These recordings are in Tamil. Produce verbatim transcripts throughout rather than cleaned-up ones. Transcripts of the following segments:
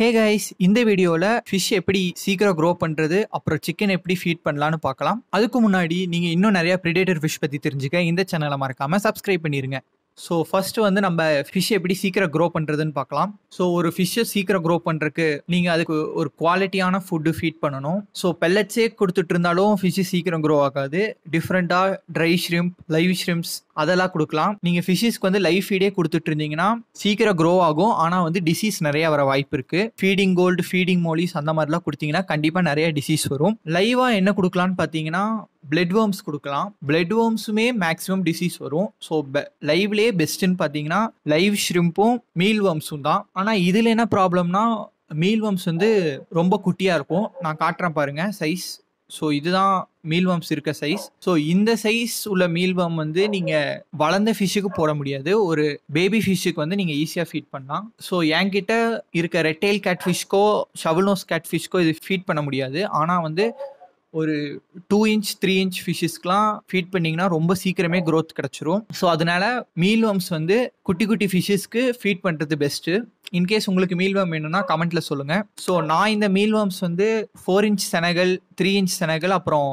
Hey guys, in this video, fish how grow and chicken how feed pannalaanu paakalam. Adukku munadi neenga innum nariya predator fish pathi therinjukka indha channel marakama subscribe pannirunga. So first வந்து நம்ம fish எப்படி சீக்கிரம் grow பண்றதுன்னு பார்க்கலாம். So ஒரு fish சீக்கிரம் grow பண்றதுக்கு நீங்க அதுக்கு ஒரு குவாலிட்டியான ஃபுட் ஃபீட் பண்ணனும். So pellets ஏ கொடுத்துட்டு இருந்தாலும் fish சீக்கிரம் grow ஆகாது. டிஃபரண்டா dry shrimp, live shrimps அதெல்லாம் கொடுக்கலாம். நீங்க fishக்கு வந்து live feed ஏ கொடுத்துட்டு இருந்தீங்கன்னா சீக்கிரம் grow ஆகும். ஆனா வந்து disease நிறைய வர வாய்ப்பு இருக்கு. Feeding gold, feeding mollies அந்த மாதிரிலாம் கொடுத்தீங்கன்னா கண்டிப்பா நிறைய disease வரும். லைவா என்ன கொடுக்கலாம்னு பாத்தீங்கன்னா bloodworms கொடுக்கலாம். bloodworms மே maximum disease வரும். So live லே பெஸ்ட்னு பாத்தீங்கன்னா live shrimpும் mealwormsும் தான். ஆனா இதுல என்ன ப்ராப்ளம்னா mealworms வந்து ரொம்ப குட்டியா இருக்கும். நான் காட்றேன் பாருங்க சைஸ். So இதுதான் mealworms இருக்க சைஸ். So இந்த சைஸ் உள்ள mealworm வந்து நீங்க வளர்ந்த ஃபிஷ்க்கு போட முடியாது. ஒரு பேபி ஃபிஷ்க்கு வந்து நீங்க ஈஸியா ஃபீட் பண்ணலாம். So என்கிட்ட இருக்க ரெட் டெயில் கேட் ஃபிஷ்கோ shovelnose கேட் ஃபிஷ்கோ இது ஃபீட் பண்ண முடியாது. ஆனா வந்து ஒரு two inch three inch ஃபிஷஸ்க்குலாம் ஃபீட் பண்ணீங்கன்னா ரொம்ப சீக்கிரமே growth கிடைச்சிரும். சோ அதனால மீல்வம்ஸ் வந்து குட்டி குட்டி ஃபிஷஸ்க்கு ஃபீட் பண்றது பெஸ்ட். இன் கேஸ் உங்களுக்கு மீல்வம் வேணும்னா கமெண்ட்ல சொல்லுங்க. சோ நான் இந்த மீல்வம்ஸ் வந்து four inch senegal three inch senegal அப்புறம்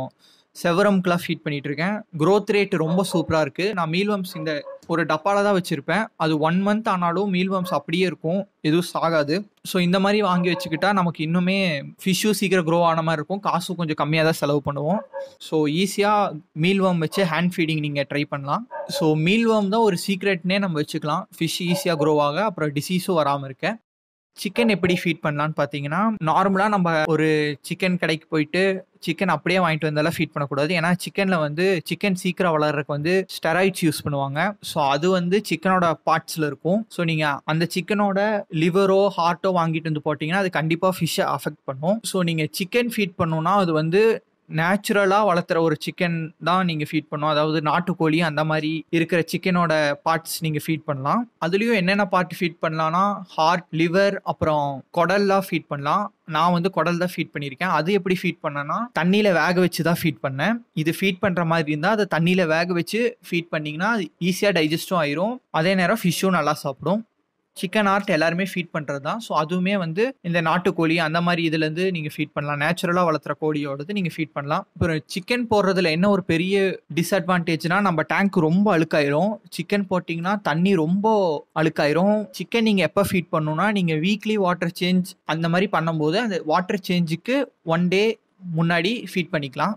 severum க்ளா ஃபீட் பண்ணிட்டு இருக்கேன். growth rate ரொம்ப சூப்பரா இருக்கு. நான் மீல்வம்ஸ் இந்த ஒரு டப்பால தான் வச்சிருப்பேன். அது one month ஆனாலும் மீல்வம்ஸ் அப்படியே இருக்கும், எதுவும் சாகாது. ஸோ இந்த மாதிரி வாங்கி வச்சுக்கிட்டா நமக்கு இன்னுமே ஃபிஷ்ஷும் சீக்கிரம் க்ரோ ஆன மாதிரி இருக்கும். காசும் கொஞ்சம் கம்மியாக தான் செலவு பண்ணுவோம். ஸோ ஈஸியாக மீல்வம் வச்சு ஹேண்ட் ஃபீடிங் நீங்கள் ட்ரை பண்ணலாம். ஸோ மீல்வம் தான் ஒரு சீக்ரெட்னே நம்ம வச்சுக்கலாம். ஃபிஷ் ஈஸியாக க்ரோ ஆக அப்புறம் டிசீஸும் வராமல் இருக்க. சிக்கன் எப்படி ஃபீட் பண்ணலான்னு பார்த்தீங்கன்னா நார்மலாக நம்ம ஒரு சிக்கன் கடைக்கு போயிட்டு சிக்கன் அப்படியே வாங்கிட்டு வந்தாலும் ஃபீட் பண்ணக்கூடாது. ஏன்னா சிக்கனில் வந்து சிக்கன் சீக்கிரம் வளர்றதுக்கு வந்து ஸ்டெராய்ட்ஸ் யூஸ் பண்ணுவாங்க. ஸோ அது வந்து சிக்கனோட பார்ட்ஸில் இருக்கும். ஸோ நீங்கள் அந்த சிக்கனோட லிவரோ ஹார்ட்டோ வாங்கிட்டு வந்து போட்டிங்கன்னா அது கண்டிப்பாக ஃபிஷ்ஷை அஃபெக்ட் பண்ணும். ஸோ நீங்கள் சிக்கன் ஃபீட் பண்ணோன்னா அது வந்து நேச்சுரலாக வளர்த்துற ஒரு சிக்கன் தான் நீங்கள் ஃபீட் பண்ணும். அதாவது நாட்டுக்கோழி அந்த மாதிரி இருக்கிற சிக்கனோட பார்ட்ஸ் நீங்கள் ஃபீட் பண்ணலாம். அதுலேயும் என்னென்ன பார்ட் ஃபீட் பண்ணலான்னா ஹார்ட், லிவர், அப்புறம் குடல்லாம் ஃபீட் பண்ணலாம். நான் வந்து குடல் தான் ஃபீட் பண்ணியிருக்கேன். அது எப்படி ஃபீட் பண்ணேன்னா தண்ணியில் வேக வச்சு தான் ஃபீட் பண்ணேன். இது ஃபீட் பண்ணுற மாதிரி இருந்தால் அதை தண்ணியில் வேக வச்சு ஃபீட் பண்ணிங்கன்னா அது ஈஸியாக டைஜஸ்டும் ஆயிரும். அதே நேரம் ஃபிஷ்ஷும் நல்லா சாப்பிடும். சிக்கன் ஆர்ட் எல்லாருமே ஃபீட் பண்ணுறது தான். ஸோ அதுவுமே வந்து இந்த நாட்டுக்கோழி அந்த மாதிரி இதுலேருந்து நீங்கள் ஃபீட் பண்ணலாம். நேச்சுரலாக வளர்த்துற கோழியோடது நீங்கள் ஃபீட் பண்ணலாம். அப்புறம் சிக்கன் போடுறதுல என்ன ஒரு பெரிய டிஸ்அட்வான்டேஜ்னால் நம்ம டேங்க் ரொம்ப அழுக்காயிரும். சிக்கன் போட்டிங்கன்னா தண்ணி ரொம்ப அழுக்காயிரும். சிக்கன் நீங்கள் எப்போ ஃபீட் பண்ணணும்னா நீங்கள் வீக்லி வாட்டர் சேஞ்ச் அந்த மாதிரி பண்ணும்போது அந்த வாட்டர் சேஞ்சுக்கு ஒன் டே முன்னாடி ஃபீட் பண்ணிக்கலாம்.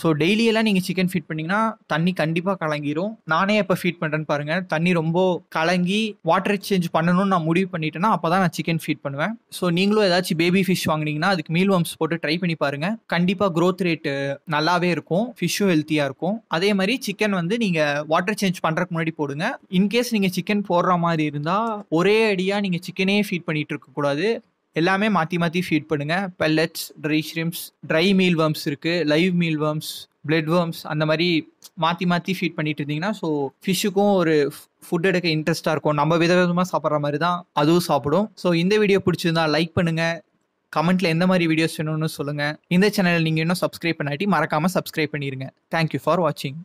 ஸோ டெய்லியெல்லாம் நீங்கள் சிக்கன் ஃபீட் பண்ணிங்கன்னா தண்ணி கண்டிப்பாக கலங்கிரும். நானே இப்போ ஃபீட் பண்ணுறேன்னு பாருங்கள். தண்ணி ரொம்ப கலங்கி வாட்டர் எக்ஸ்சேஞ்ச் பண்ணணும்னு நான் முடிவு பண்ணிட்டேன்னா அப்போ தான் நான் சிக்கன் ஃபீட் பண்ணுவேன். ஸோ நீங்களும் ஏதாச்சும் பேபி ஃபிஷ் வாங்கினீங்கன்னா அதுக்கு மீல்வம்ஸ் போட்டு ட்ரை பண்ணி பாருங்கள். கண்டிப்பாக க்ரோத் ரேட்டு நல்லாவே இருக்கும். ஃபிஷ்ஷும் ஹெல்த்தியாக இருக்கும். அதே மாதிரி சிக்கன் வந்து நீங்கள் வாட்டர் சேஞ்ச் பண்ணுறதுக்கு முன்னாடி போடுங்க. இன்கேஸ் நீங்கள் சிக்கன் போடுற மாதிரி இருந்தால் ஒரே அடியாக நீங்கள் சிக்கனே ஃபீட் பண்ணிகிட்டு இருக்கக்கூடாது. எல்லாமே மாற்றி மாற்றி ஃபீட் பண்ணுங்கள். Pellets, dry shrimps, dry mealworms இருக்குது, லைவ் மீல்வம்ஸ், bloodworms அந்த மாதிரி மாற்றி மாற்றி ஃபீட் பண்ணிட்டு இருந்தீங்கன்னா ஸோ ஃபிஷ்ஷுக்கும் ஒரு ஃபுட் எடுக்க இன்ட்ரெஸ்ட்டாக இருக்கும். நம்ம விதவிதமாக சாப்பிட்ற மாதிரி தான் அதுவும் சாப்பிடும். ஸோ இந்த வீடியோ பிடிச்சிருந்தா லைக் பண்ணுங்கள். கமெண்ட்டில் எந்த மாதிரி வீடியோஸ் வேணும்னு சொல்லுங்கள். இந்த சேனல் நீங்கள் இன்னும் சப்ஸ்கிரைப் பண்ணாட்டி மறக்காமல் சப்ஸ்கிரைப் பண்ணிடுங்க. தேங்க்யூ ஃபார் வாட்சிங்.